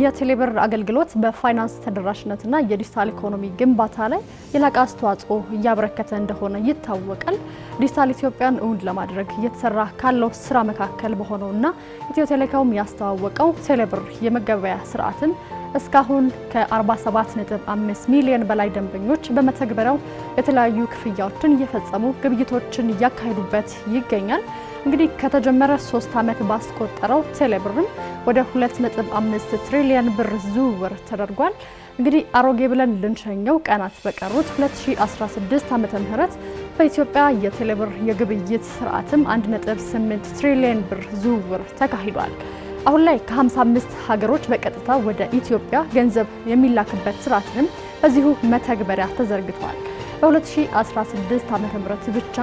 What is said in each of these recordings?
የቴሌብር አገልግሎት በፋይናንስ ተደራሽነትና የዲጂታል ኢኮኖሚ ግንባታ ላይ የላቀ አስተዋጽኦ ያበረከተ እንደሆነ ይታወቃል። ዲጂታል ኢትዮጵያን እውን ለማድረግ የተሰራ ካለው ስራ መካከል በሆነውና ኢትዮ ቴሌኮም ያስተዋወቀው ቴሌብር የመገበያ ስርዓትን እስካሁን ከ47.5 ሚሊዮን በላይ ደንበኞች በመተግበሪያው የተለያዩ ክፍያዎችን እየፈጸሙ ግብይቶችን ያካሂዱበት ይገኛል። እንግዲህ ከተጀመረ 3 ዓመት ባስቆጠረው ቴሌብርም ወደ 2.5 ትሪሊዮን ብር ዝውውር ተደርጓል። እንግዲህ አሮጌ ብለን ልንሸኘው ቀናት በቀሩት 2016 ዓመተ ምህረት በኢትዮጵያ የቴሌብር የግብይት ስርዓትም 1.8 ትሪሊዮን ብር ዝውውር ተካሂዷል። አሁን ላይ ከ55 ሀገሮች በቀጥታ ወደ ኢትዮጵያ ገንዘብ የሚላክበት ስርዓትም በዚሁ መተግበሪያ ተዘርግቷል። በ2016 ዓ.ም ብቻ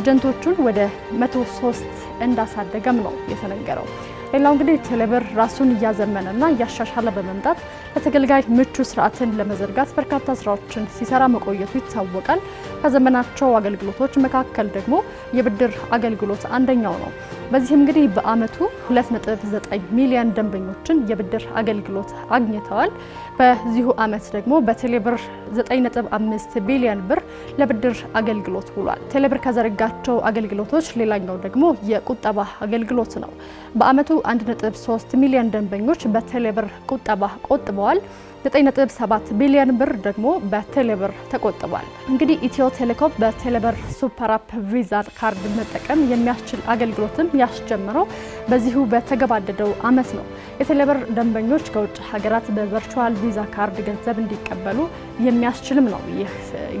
ኤጀንቶቹን ወደ 103 እንዳሳደገም ነው የተነገረው። ሌላው እንግዲህ ቴሌብር ራሱን እያዘመነና እያሻሻለ በመምጣት ለተገልጋይ ምቹ ስርዓትን ለመዘርጋት በርካታ ስራዎችን ሲሰራ መቆየቱ ይታወቃል። ከዘመናቸው አገልግሎቶች መካከል ደግሞ የብድር አገልግሎት አንደኛው ነው። በዚህም እንግዲህ በአመቱ 2.9 ሚሊዮን ደንበኞችን የብድር አገልግሎት አግኝተዋል። በዚሁ አመት ደግሞ በቴሌብር 9.5 ቢሊዮን ብር ለብድር አገልግሎት ውሏል። ቴሌብር ከዘረጋቸው አገልግሎቶች ሌላኛው ደግሞ የቁጠባ አገልግሎት ነው። በአመቱ 1.3 ሚሊዮን ደንበኞች በቴሌብር ቁጠባ ቆጥበዋል። 9.7 ቢሊዮን ብር ደግሞ በቴሌብር ተቆጥቧል። እንግዲህ ኢትዮ ቴሌኮም በቴሌብር ሱፐር አፕ ቪዛ ካርድ መጠቀም የሚያስችል አገልግሎትም ያስጀምረው በዚሁ በተገባደደው አመት ነው። የቴሌብር ደንበኞች ከውጭ ሀገራት በቨርቹዋል ቪዛ ካርድ ገንዘብ እንዲቀበሉ የሚያስችልም ነው ይህ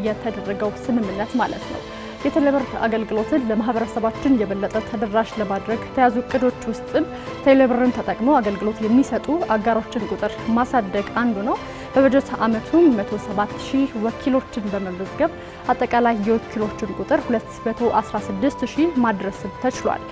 የተደረገው ስምምነት ማለት ነው። የቴሌብር አገልግሎትን ለማህበረሰባችን የበለጠ ተደራሽ ለማድረግ ተያዙ ቅዶች ውስጥም ቴሌብርን ተጠቅሞ አገልግሎት የሚሰጡ አጋሮችን ቁጥር ማሳደግ አንዱ ነው። በበጀት አመቱ 107,000 ወኪሎችን በመመዝገብ አጠቃላይ የወኪሎችን ቁጥር 216,000 ማድረስ ተችሏል።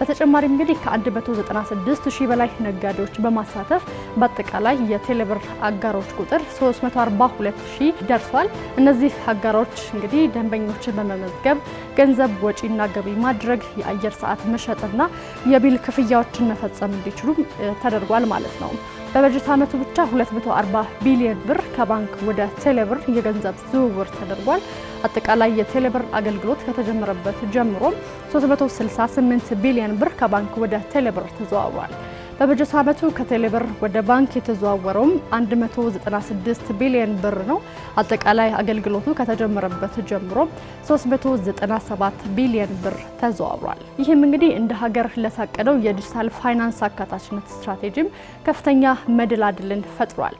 በተጨማሪም እንግዲህ ከ196,000 በላይ ነጋዴዎች በማሳተፍ በአጠቃላይ የቴሌብር አጋሮች ቁጥር 342,000 ደርሷል። እነዚህ አጋሮች እንግዲህ ደንበኞችን በመመዝገብ ገንዘብ ወጪና ገቢ ማድረግ፣ የአየር ሰዓት መሸጥና የቢል ክፍያዎችን መፈጸም እንዲችሉ ተደርጓል ማለት ነው። በበጀት አመቱ ብቻ 240 ቢሊዮን ብር ከባንክ ወደ ቴሌብር የገንዘብ ዝውውር ተደርጓል። አጠቃላይ የቴሌብር አገልግሎት ከተጀመረበት ጀምሮ 368 ቢሊዮን ብር ከባንክ ወደ ቴሌብር ተዘዋውሯል። በበጀት አመቱ ከቴሌብር ወደ ባንክ የተዘዋወረው 196 ቢሊዮን ብር ነው። አጠቃላይ አገልግሎቱ ከተጀመረበት ጀምሮ 397 ቢሊዮን ብር ተዘዋውሯል። ይህም እንግዲህ እንደ ሀገር ለታቀደው የዲጂታል ፋይናንስ አካታችነት ስትራቴጂም ከፍተኛ መደላድልን ፈጥሯል።